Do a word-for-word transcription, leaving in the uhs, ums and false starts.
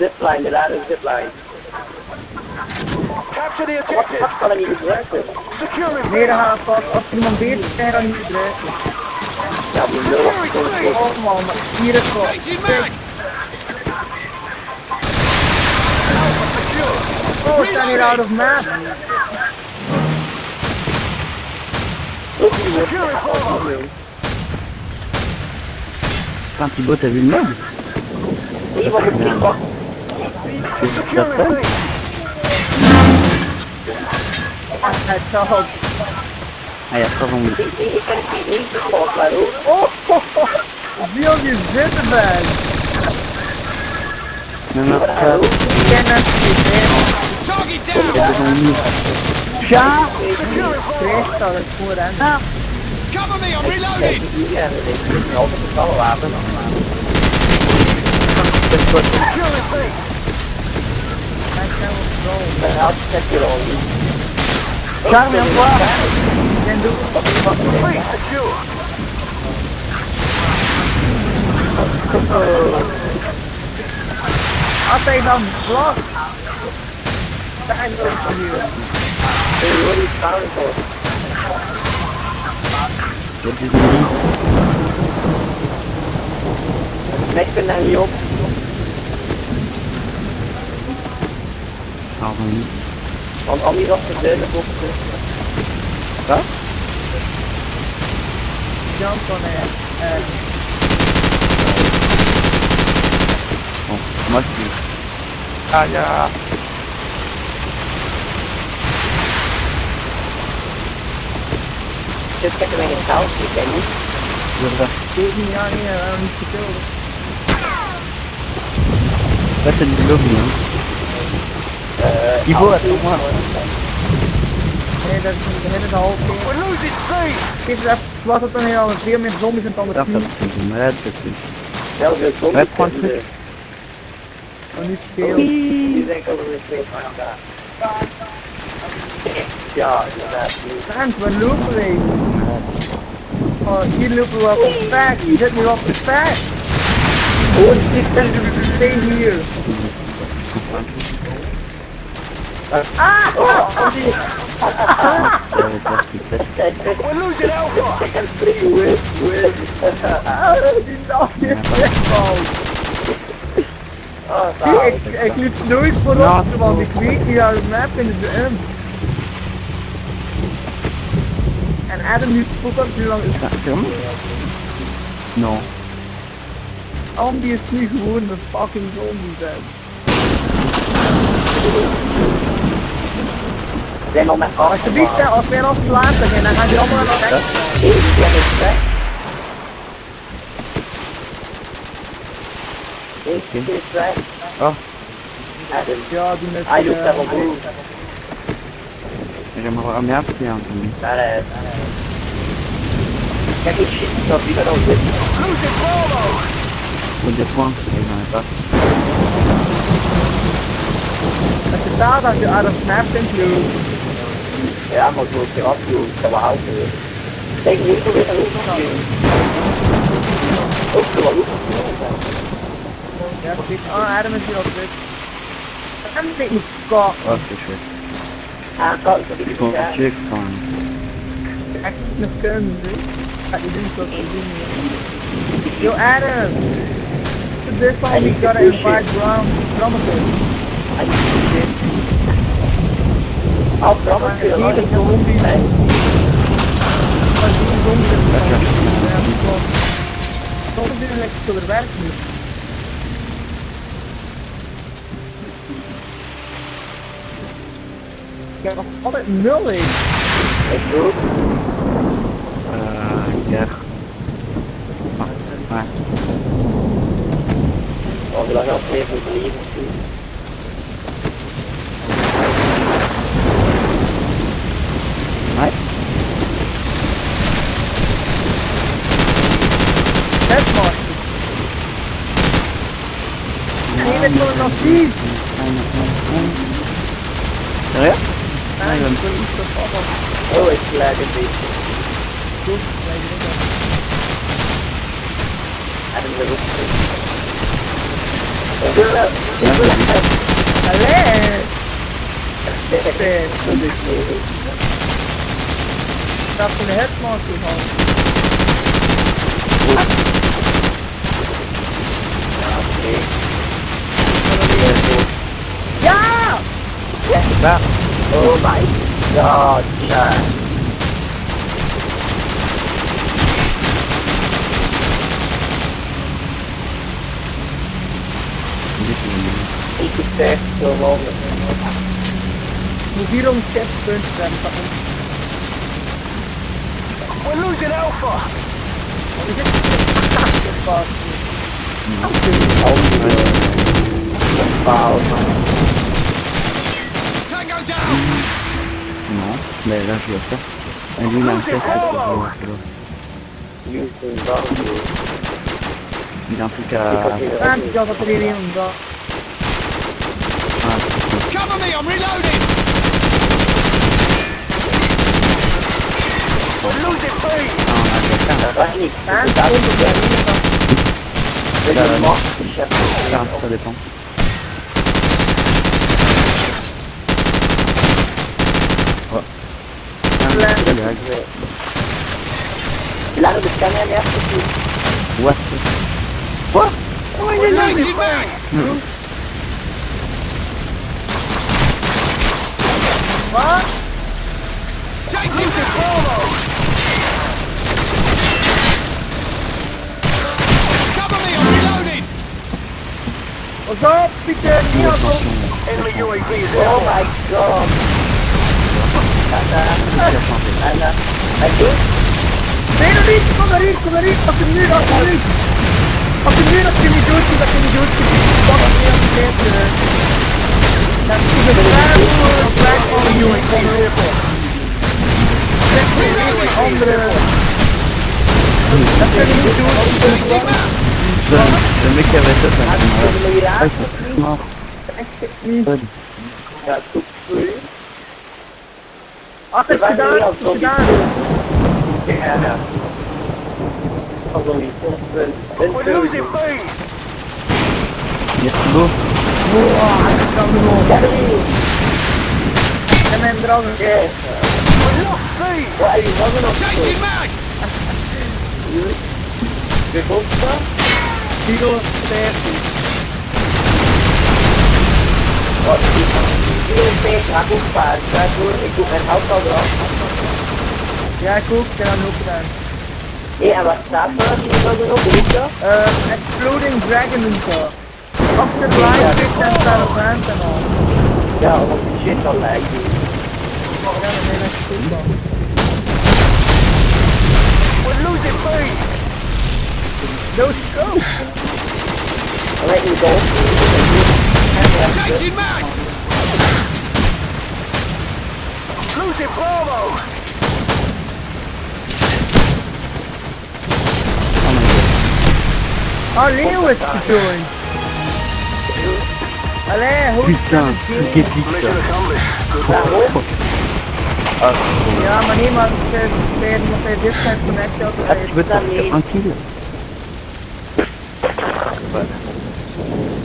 zip line, get out of zip line. Capture the objective. What the fuck are you aggressive? Securing. Made a half of optimum beat, and on you aggressive. Oh, mama, beautiful. Oh, turn it out of map. Look at what the hell I'm doing. Quand beau, t'as vu le mode? Oui, il va se faire quoi? C'est ça fait? Attends. Ah, il y a trois angles. Oh, oh, oh! Viens, il est non, non, ça... Il cover me, I'm reloading! Yeah, they're all the follow up and all that. I can't go. But I'll check it all. Shot me, I'm blocked! Then do what the fuck you think. Secure! I think I'm blocked! Stand up for you. Hey, what are you standing for? What did you do? Next one, I'm up. How are you? I'm only off the third of October. Huh? Jump on it. Uh... Oh, must be. Ah, yeah. Just get them in his house, you can. Excuse me, I need to go. That's a little bit. Uh, you go at the one. Hey, that's the whole thing. We're losing space! This is a lot of money, I was dealing with zombies and all that. That's something, that's the thing. That was a zombie. That's one thing. I need to go. You think I will replace my car? Yeah, exactly. Times when looping. Oh, you looped me off the back, you hit me off the back! Oh, you tend to stay here! Ah! Oh, we're losing alpha! I can play with, with... I did not get that ball! See, I could do it for us about the creek, we are mapping the end. And Adam, you spoke up too long. Is that him? No. Obviously, who in the fucking zombie dead? Then on that car. To be fair, I'll fail off last again. I had the other one on that. Yeah, it's back. It's back. Oh. Adam. I just have a move. Jag måste ha mer på igen. Där är. Jag fick shit så vi kan åka. Och det fanns innan det. Det där där du är att snabbt nu. Jag måste åka upp och ta hand om det. Det gick inte att ta hand om det. Och så var det. Jag fick ah Adam är ju uppe. Jag kan inte gå. Åh shit. I got the big check on. I can't stand this. I didn't go to Virginia. Yo, Adam! This one we gotta invite Rom. Promises. I need to shit. I'll promise you a lot of zombies. But these zombies are not going to go. Zombies are next to the bathroom. Ik heb nog altijd nul in. Ik doe. Eh, ja. Wacht, wacht. Oh, we lagen al twee voor de leven. Nee. Dat is mooi. Nee, dat doen we nog niet. Ja? I am going to pop up. Oh, it's lagging me. Good, lagging me. I don't know. Yeah! Oh my God! He could stay so long. If you don't get first, then we're losing Alpha. We're just fantastic fast. I'm doing all the down. No, le das vuelta. Hay una cosa que no fica. Tanto da tenere un go. Cover me, I'm reloading. Lose it, please. Ah, ça dépend. Il arrive de scanner à l'air, c'est tout. What? Quoi? Oh, il est là, il est là. What? Changing the polo! Cover me, I'm reloading! What's up, Peter? Enemy U A V is out. Oh my God! Anna, Anna, Anna, they don't need to come here, come here, fucking need us, come here. Fucking need us, can you do it, can you do it, can you do it, fuck me up, damn it. That's even a bad word of black on you and come here for. That's what you need, on the... That's what you do, on the... Let me get rid of that. I'm going to lay out. Good. That's good. After Sudan, Sudan. Yeah, oh, well, we're losing food! Yes, look! Wow, I just got the ball! And then drone! Yes! We're lost food! What are you talking about? Changing mag! Really? The monster? He goes there! What? He goes there, I go fast, I go, I go, and out of the house. Yeah, cook, there are no plans. Yeah, but that's not no good. Uh, exploding dragon in the off the right, big and start of plants and all. Yeah, what the shit on that? Oh, yeah, they let's do that. We're losing food! No scope! I'll let you go. Changing back! Losing Bravo! Oh, Leo is doing. Allez, who's down? Get pizza. Yeah, my name is said said said this type of connection. That's what I mean.